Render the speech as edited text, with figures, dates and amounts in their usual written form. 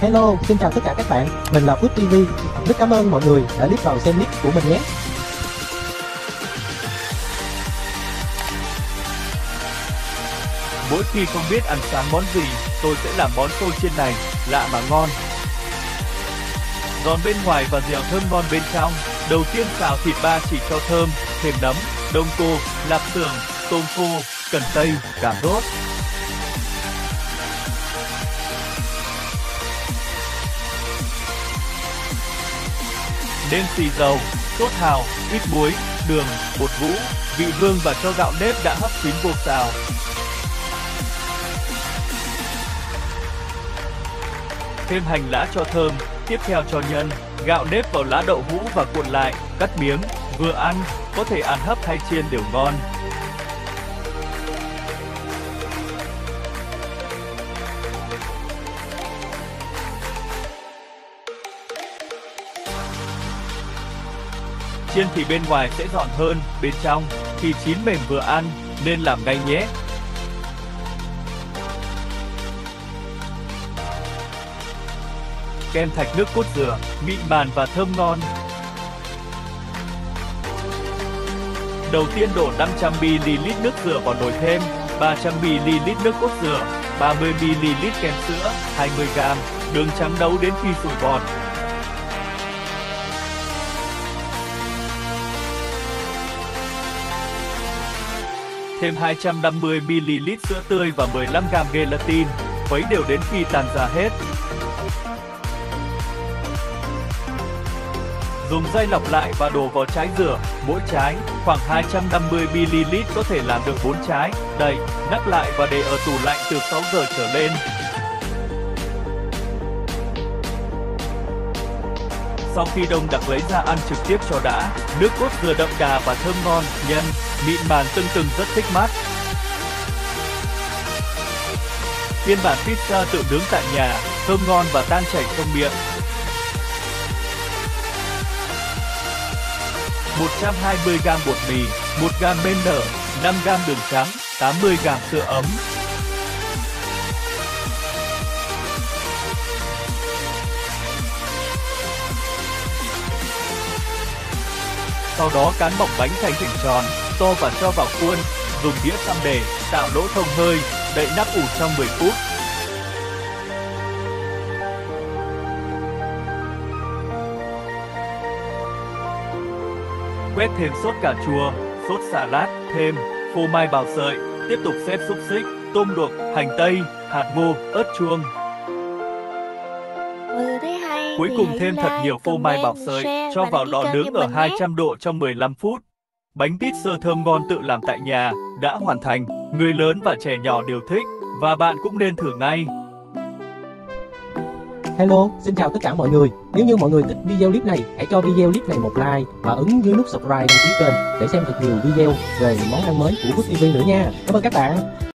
Hello, xin chào tất cả các bạn, mình là Food TV. Rất cảm ơn mọi người đã click vào xem clip của mình nhé. Mỗi khi không biết ăn sáng món gì, tôi sẽ làm món xôi chiên này, lạ mà ngon. Giòn bên ngoài và dẻo thơm ngon bên trong. Đầu tiên xào thịt ba chỉ cho thơm, thêm nấm, đông cô, lạp xưởng, tôm khô, cần tây, cà rốt. Nêm xì dầu, sốt hào, ít muối, đường, bột ngũ, vị hương và cho gạo nếp đã hấp chín vô xào. Thêm hành lá cho thơm, tiếp theo cho nhân, gạo nếp vào lá đậu hũ và cuộn lại, cắt miếng, vừa ăn, có thể ăn hấp hay chiên đều ngon. Chiên thì bên ngoài sẽ giòn hơn, bên trong thì chín mềm vừa ăn, nên làm ngay nhé. Kem thạch nước cốt dừa, mịn màng và thơm ngon. Đầu tiên đổ 500 ml nước dừa vào nồi thêm, 300 ml nước cốt dừa, 30 ml kem sữa, 20 g đường trắng nấu đến khi sủi bọt. Thêm 250 ml sữa tươi và 15 g gelatin, khuấy đều đến khi tan ra hết. Dùng dây lọc lại và đổ vào trái dừa, mỗi trái khoảng 250 ml có thể làm được 4 trái, đậy, nắp lại và để ở tủ lạnh từ 6 giờ trở lên. Sau khi đông đặc lấy ra ăn trực tiếp cho đã, nước cốt dừa đậm đà và thơm ngon, nhân, mịn màng từng rất thích mắt. Phiên bản pizza tự nướng tại nhà, thơm ngon và tan chảy trong miệng. 120 g bột mì, 1 g men nở, 5 g đường trắng, 80 g sữa ấm. Sau đó cán bọc bánh thành hình tròn, to và cho vào khuôn, dùng đĩa xăm để tạo lỗ thông hơi, đậy nắp ủ trong 10 phút. Quét thêm sốt cà chua, sốt xà lát, thêm phô mai bào sợi, tiếp tục xếp xúc xích, tôm luộc, hành tây, hạt ngô, ớt chuông. Cuối cùng thêm thật nhiều phô mai bào sợi, cho vào lò nướng ở 200 độ trong 15 phút. Bánh pizza thơm ngon tự làm tại nhà đã hoàn thành, người lớn và trẻ nhỏ đều thích và bạn cũng nên thử ngay. Hello, xin chào tất cả mọi người. Nếu như mọi người thích video clip này, hãy cho video clip này một like và ấn dưới nút subscribe đăng ký kênh để xem thật nhiều video về món ăn mới của Food TV nữa nha. Cảm ơn các bạn.